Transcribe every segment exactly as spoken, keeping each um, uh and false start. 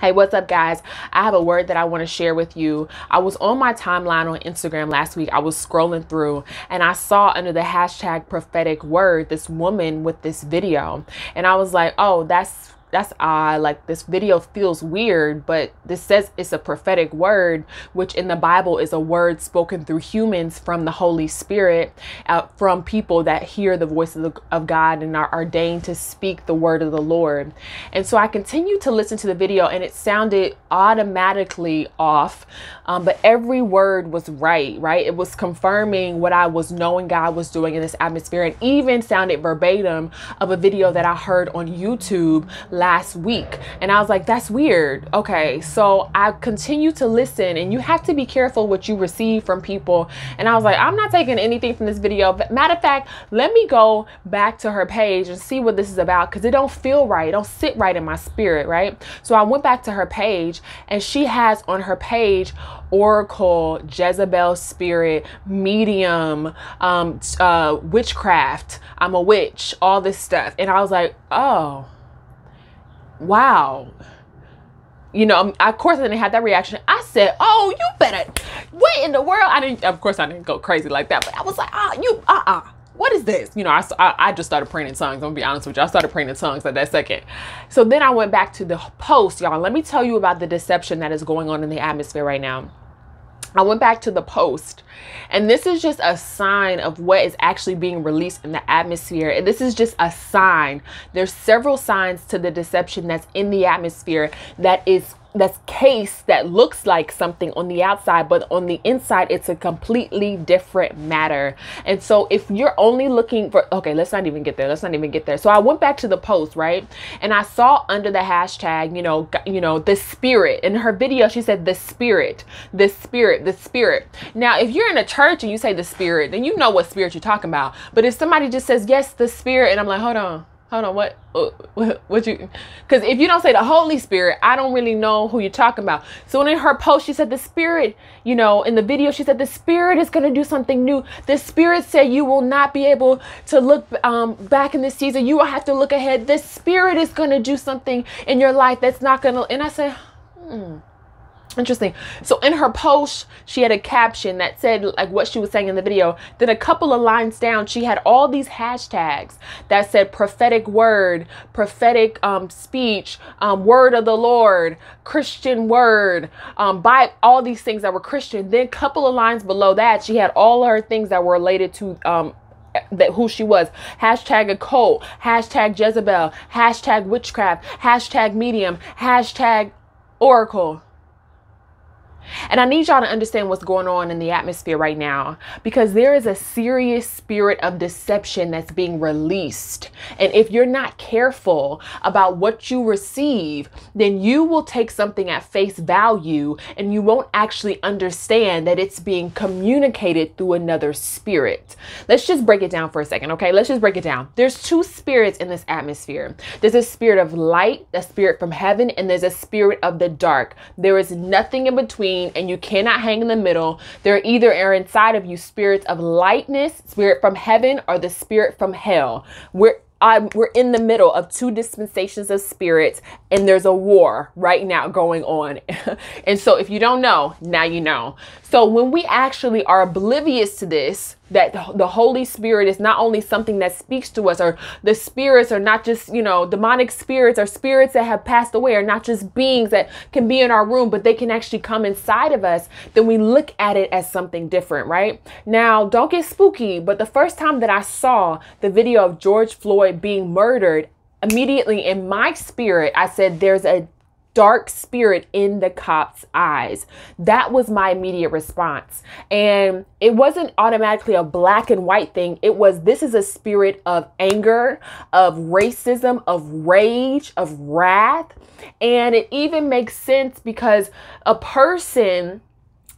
Hey, what's up guys? I have a word that I want to share with you. I was on my timeline on Instagram last week. I was scrolling through and I saw under the hashtag prophetic word, this woman with this video. And I was like, oh, that's that's odd. Like, this video feels weird, but this says it's a prophetic word, which in the Bible is a word spoken through humans from the Holy Spirit, uh, from people that hear the voice of, the, of God and are ordained to speak the word of the Lord. And so I continued to listen to the video and it sounded automatically off, um, but every word was right, right? It was confirming what I was knowing God was doing in this atmosphere, and even sounded verbatim of a video that I heard on YouTube last week. And I was like, that's weird. Okay, so I continue to listen, and you have to be careful what you receive from people. And I was like, I'm not taking anything from this video. But matter of fact, let me go back to her page and see what this is about, because it don't feel right. It don't sit right in my spirit, right? So I went back to her page, and she has on her page Oracle, Jezebel spirit, medium, um, uh, witchcraft, I'm a witch, all this stuff. And I was like, oh, wow. You know, of course I didn't have that reaction. I said, oh, you better, what in the world? I didn't, of course I didn't go crazy like that, but I was like, ah, oh, you, uh-uh, what is this? You know, I, I, I just started praying in tongues. I'm gonna be honest with you. I started praying in tongues at that second. So then I went back to the post, y'all. Let me tell you about the deception that is going on in the atmosphere right now. I went back to the post, and this is just a sign of what is actually being released in the atmosphere. And this is just a sign. There's several signs to the deception that's in the atmosphere, that is that's case that looks like something on the outside, but on the inside it's a completely different matter. And so if you're only looking for, okay, let's not even get there. Let's not even get there. So I went back to the post, right? And I saw under the hashtag, you know, you know, the spirit. In her video, she said the spirit, the spirit, the spirit. Now, if you're in a church and you say the spirit, then you know what spirit you're talking about. But if somebody just says, yes, the spirit, and I'm like, hold on. Hold on, what, what, what you, because if you don't say the Holy Spirit, I don't really know who you're talking about. So in her post, she said the Spirit, you know, in the video, she said the Spirit is going to do something new. The Spirit said you will not be able to look um, back in this season. You will have to look ahead. The Spirit is going to do something in your life that's not going to, and I said, hmm. Interesting. So in her post, she had a caption that said like what she was saying in the video. Then a couple of lines down, she had all these hashtags that said prophetic word, prophetic um, speech, um, word of the Lord, Christian word, um, by all these things that were Christian. Then a couple of lines below that, she had all her things that were related to um, that who she was. Hashtag occult, hashtag Jezebel, hashtag witchcraft, hashtag medium, hashtag Oracle. And I need y'all to understand what's going on in the atmosphere right now, because there is a serious spirit of deception that's being released. And if you're not careful about what you receive, then you will take something at face value and you won't actually understand that it's being communicated through another spirit. Let's just break it down for a second, okay? Let's just break it down. There's two spirits in this atmosphere. There's a spirit of light, a spirit from heaven, and there's a spirit of the dark. There is nothing in between, and you cannot hang in the middle. There either are inside of you spirits of lightness, spirit from heaven, or the spirit from hell. We're I'm, we're in the middle of two dispensations of spirits, and there's a war right now going on. And so if you don't know, now you know. So when we actually are oblivious to this, that the Holy Spirit is not only something that speaks to us, or the spirits are not just, you know, demonic spirits or spirits that have passed away, are not just beings that can be in our room, but they can actually come inside of us, then we look at it as something different, right? Now, don't get spooky, but the first time that I saw the video of George Floyd being murdered, immediately in my spirit, I said, there's a dark spirit in the cop's eyes. That was my immediate response. And it wasn't automatically a black and white thing. It was, this is a spirit of anger, of racism, of rage, of wrath. And it even makes sense because a person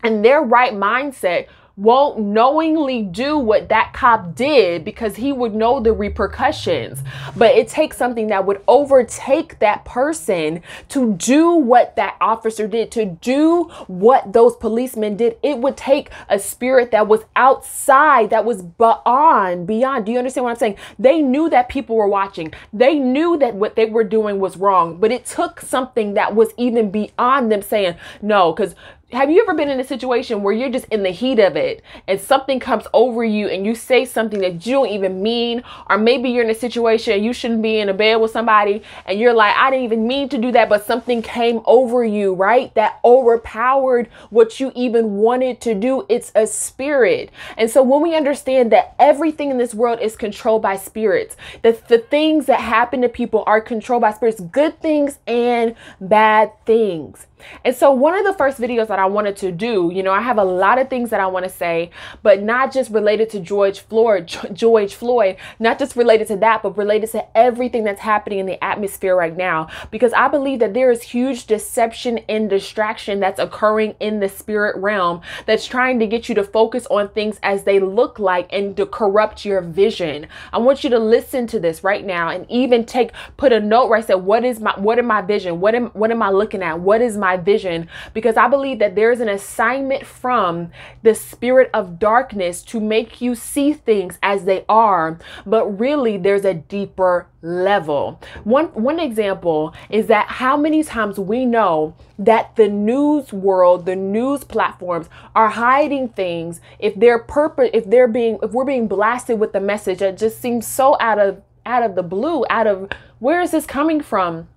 in their right mindset won't knowingly do what that cop did because he would know the repercussions. But it takes something that would overtake that person to do what that officer did, to do what those policemen did. It would take a spirit that was outside, that was beyond, beyond. Do you understand what I'm saying? They knew that people were watching. They knew that what they were doing was wrong, but it took something that was even beyond them saying no. Because have you ever been in a situation where you're just in the heat of it and something comes over you and you say something that you don't even mean? Or maybe you're in a situation you shouldn't be in a bed with somebody and you're like, I didn't even mean to do that, but something came over you, right? That overpowered what you even wanted to do. It's a spirit. And so when we understand that everything in this world is controlled by spirits, that the things that happen to people are controlled by spirits, good things and bad things. And so one of the first videos that I wanted to do, you know, I have a lot of things that I want to say, but not just related to George Floyd, George Floyd, not just related to that, but related to everything that's happening in the atmosphere right now, because I believe that there is huge deception and distraction that's occurring in the spirit realm that's trying to get you to focus on things as they look like and to corrupt your vision. I want you to listen to this right now and even take, put a note where I said, what is my, what am my vision? What am, what am I looking at? What is my vision? Because I believe that there is an assignment from the spirit of darkness to make you see things as they are, but really there's a deeper level. One one example is that how many times we know that the news world, the news platforms are hiding things if they're purpose, if they're being, if we're being blasted with the message that just seems so out of out of the blue, out of where is this coming from?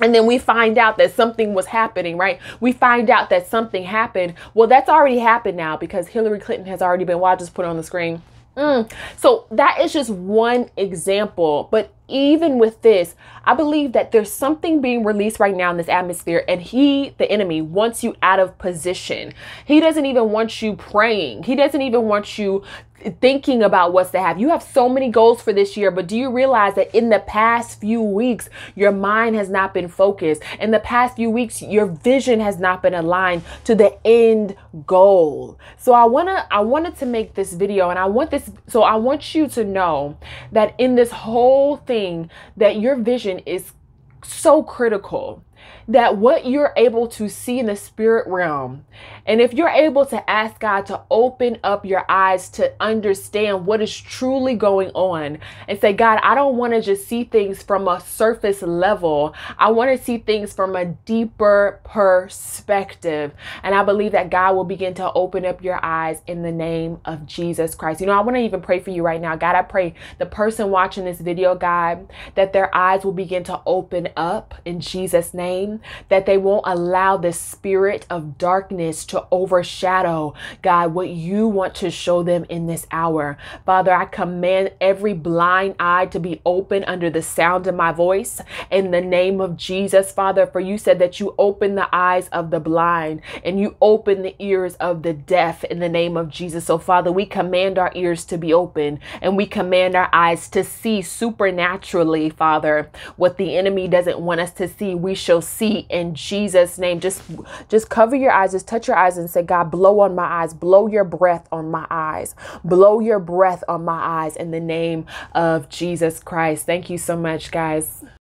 And then we find out that something was happening, right? We find out that something happened. Well, that's already happened now because Hillary Clinton has already been, well, I'll just put it on the screen. Mm. So that is just one example. But even with this, I believe that there's something being released right now in this atmosphere, and he, the enemy, wants you out of position. He doesn't even want you praying. He doesn't even want you thinking about what's to have. You have so many goals for this year, but do you realize that in the past few weeks, your mind has not been focused? In the past few weeks, your vision has not been aligned to the end goal. So I wanna, I wanted to make this video, and I want this, so I want you to know that in this whole thing, that your vision is so critical, that what you're able to see in the spirit realm, and if you're able to ask God to open up your eyes to understand what is truly going on and say, God, I don't want to just see things from a surface level. I want to see things from a deeper perspective. And I believe that God will begin to open up your eyes in the name of Jesus Christ. You know, I want to even pray for you right now. God, I pray the person watching this video, God, that their eyes will begin to open up in Jesus' name. That they won't allow the spirit of darkness to overshadow, God, what you want to show them in this hour. Father, I command every blind eye to be open under the sound of my voice in the name of Jesus, Father, for you said that you open the eyes of the blind and you open the ears of the deaf in the name of Jesus. So, Father, we command our ears to be open and we command our eyes to see supernaturally, Father, what the enemy doesn't want us to see. We shall see in Jesus' name. Just just cover your eyes, just touch your eyes and say, God, blow on my eyes, blow your breath on my eyes, blow your breath on my eyes in the name of Jesus Christ. Thank you so much, guys.